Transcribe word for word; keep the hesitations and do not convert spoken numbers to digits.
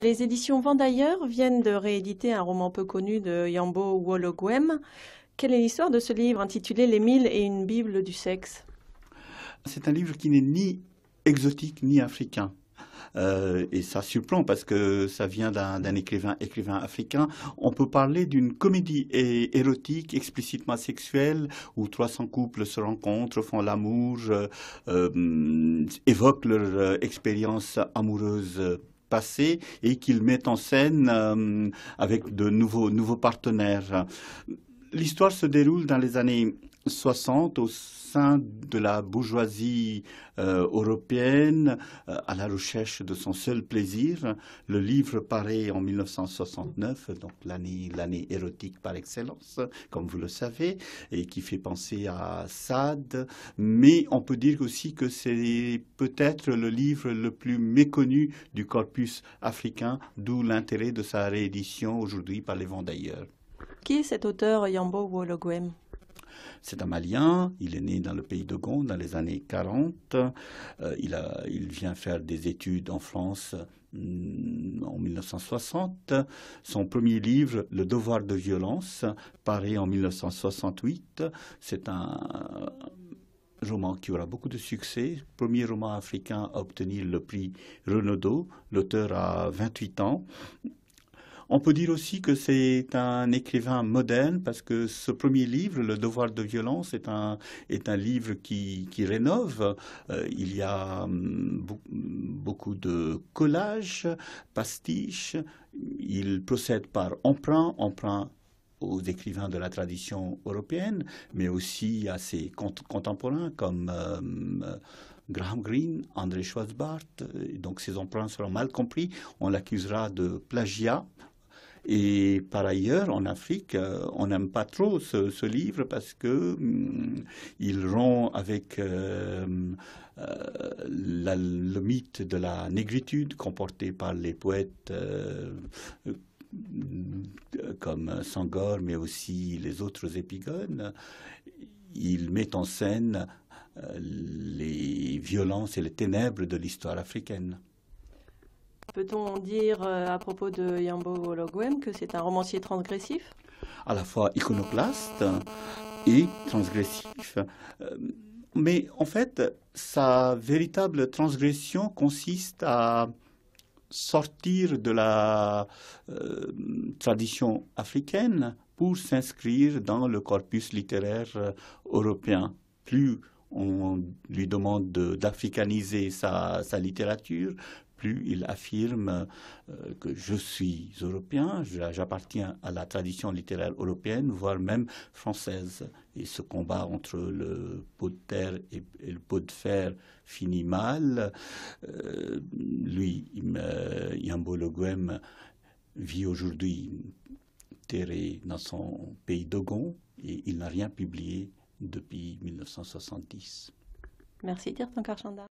Les éditions Vents d'ailleurs viennent de rééditer un roman peu connu de Yambo Ouologuem. Quelle est l'histoire de ce livre intitulé « Les mille et une bibles du sexe » ? C'est un livre qui n'est ni exotique ni africain. Euh, et ça surprend parce que ça vient d'un écrivain, écrivain africain. On peut parler d'une comédie érotique, explicitement sexuelle, où trois cents couples se rencontrent, font l'amour, euh, évoquent leur expérience amoureuse passée et qu'ils mettent en scène euh, avec de nouveaux, nouveaux partenaires. L'histoire se déroule dans les années soixante au sein de la bourgeoisie euh, européenne euh, à la recherche de son seul plaisir. Le livre paraît en mille neuf cent soixante-neuf, donc l'année l'année érotique par excellence, comme vous le savez, et qui fait penser à Sade. Mais on peut dire aussi que c'est peut-être le livre le plus méconnu du corpus africain, d'où l'intérêt de sa réédition aujourd'hui par les Vents d'ailleurs. Qui est cet auteur Yambo Ouologuem ? C'est un Malien, il est né dans le pays de Dogon dans les années quarante. Euh, il, a, il vient faire des études en France mm, en mille neuf cent soixante. Son premier livre, Le devoir de violence, paraît en mille neuf cent soixante-huit. C'est un roman qui aura beaucoup de succès. Premier roman africain à obtenir le prix Renaudot. L'auteur a vingt-huit ans. On peut dire aussi que c'est un écrivain moderne parce que ce premier livre, Le devoir de violence, est un, est un livre qui, qui rénove. Euh, il y a hum, beaucoup de collages, pastiches. Il procède par emprunt, emprunt aux écrivains de la tradition européenne, mais aussi à ses cont contemporains comme euh, Graham Greene, André Schwartz-Barth. Donc ses emprunts seront mal compris. On l'accusera de plagiat. Et par ailleurs, en Afrique, on n'aime pas trop ce, ce livre parce que hum, il rompt avec euh, euh, la, le mythe de la négritude comporté par les poètes euh, comme Sangor, mais aussi les autres épigones. Il met en scène euh, les violences et les ténèbres de l'histoire africaine. Peut-on dire euh, à propos de Yambo Ouologuem que c'est un romancier transgressif? À la fois iconoclaste et transgressif. Euh, mais en fait, sa véritable transgression consiste à sortir de la euh, tradition africaine pour s'inscrire dans le corpus littéraire européen. Plus on lui demande d'africaniser sa, sa littérature, plus il affirme euh, que je suis européen, j'appartiens à la tradition littéraire européenne, voire même française. Et ce combat entre le pot de terre et, et le pot de fer finit mal. Euh, lui, euh, Yambo Ouologuem vit aujourd'hui terré dans son pays Dogon et il n'a rien publié depuis mille neuf cent soixante-dix. Merci, Tirtankar Chanda.